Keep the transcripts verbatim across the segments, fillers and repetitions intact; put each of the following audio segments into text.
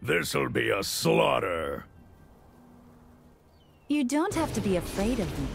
This'll be a slaughter. You don't have to be afraid of me.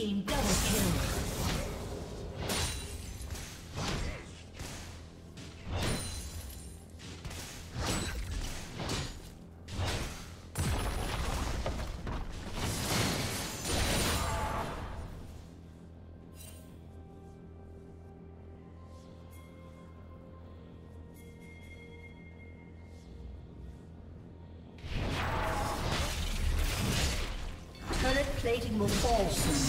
team double kill. Plating will fall soon.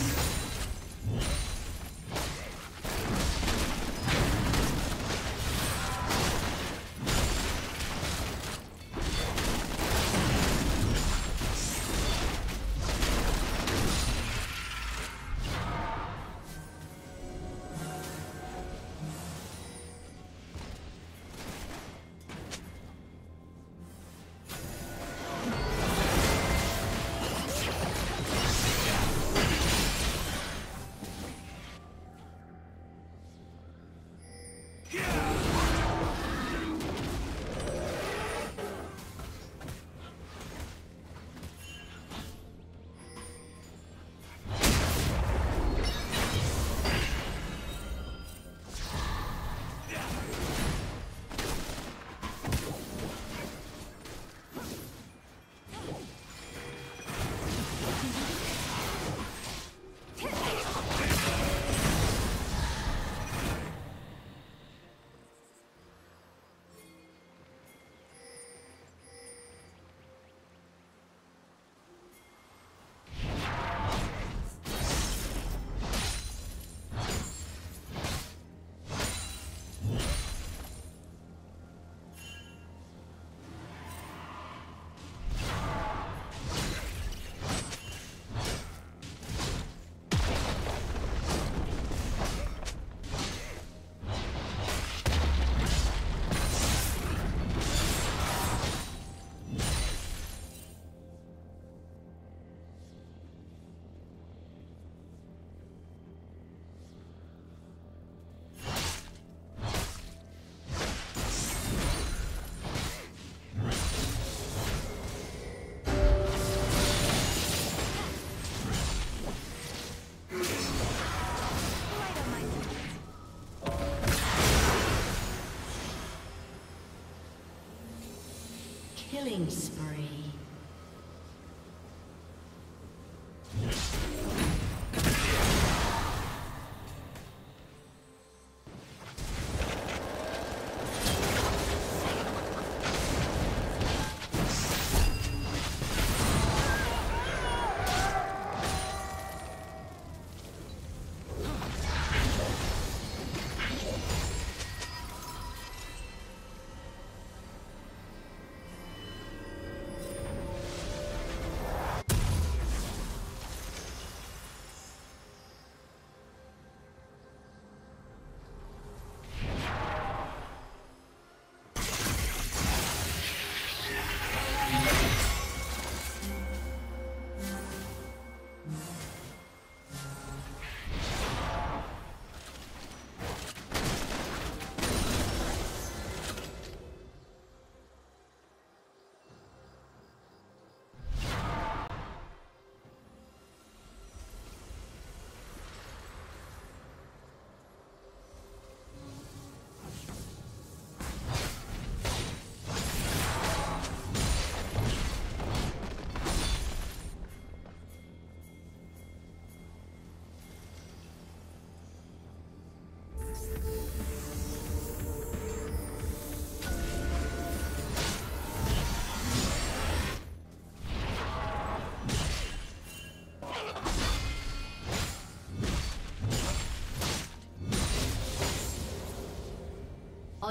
Killing spree.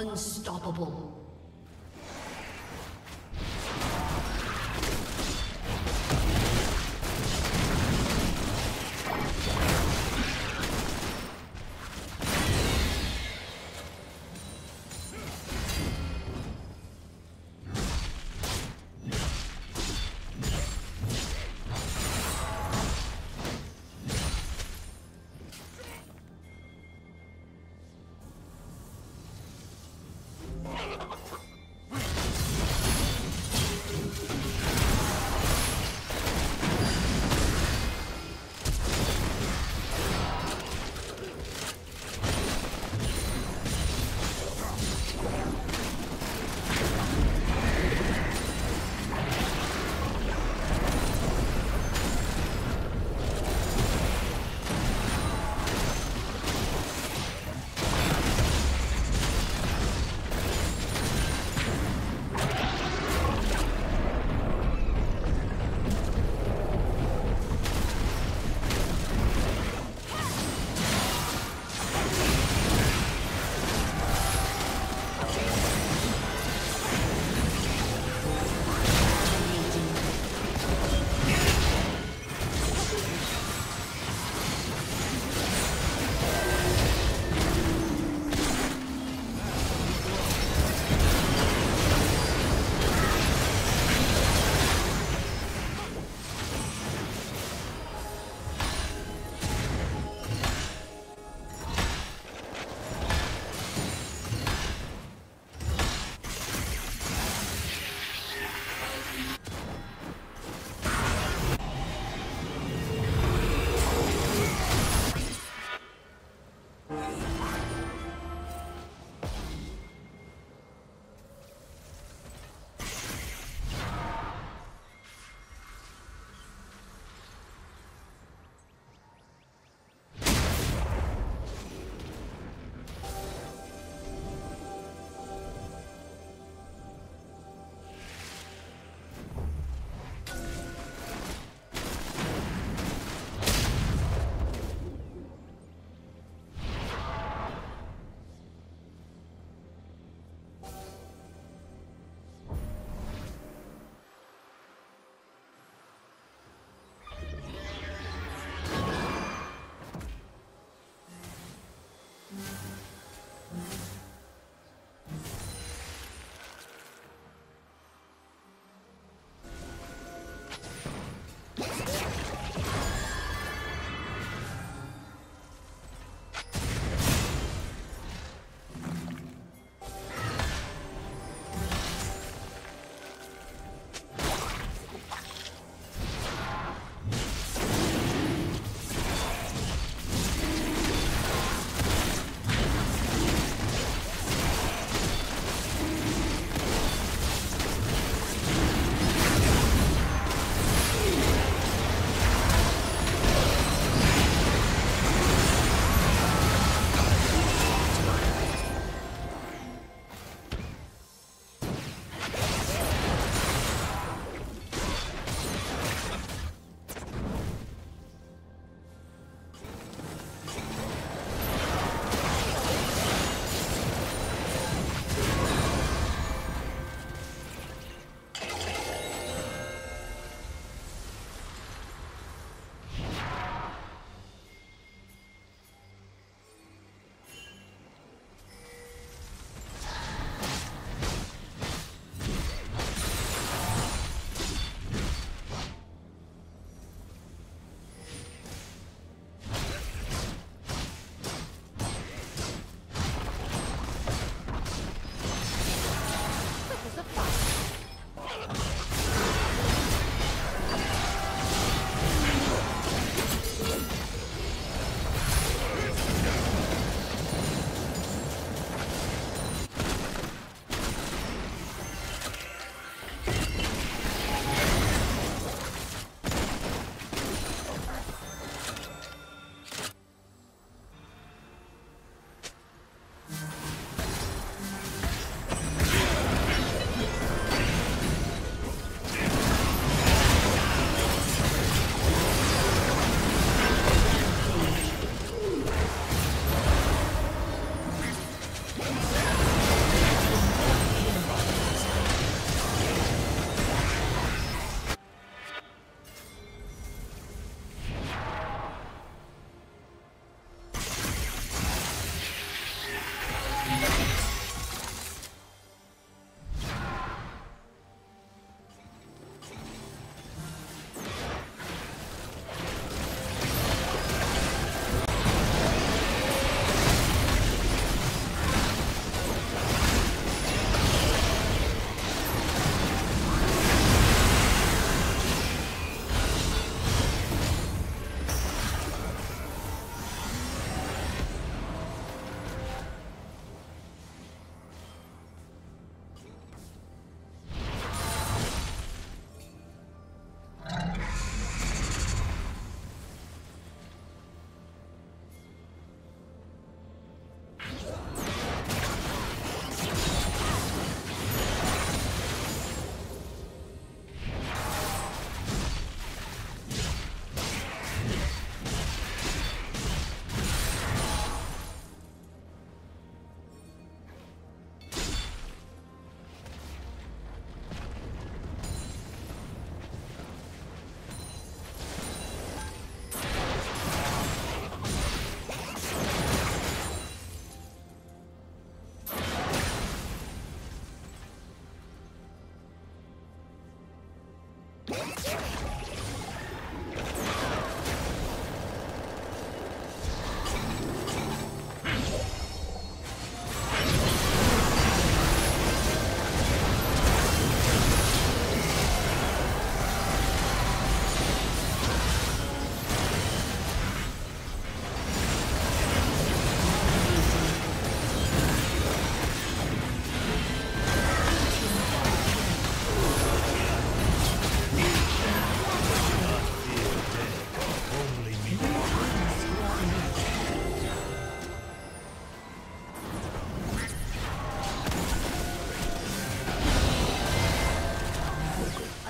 Unstoppable.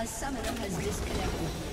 Summoner has disconnected.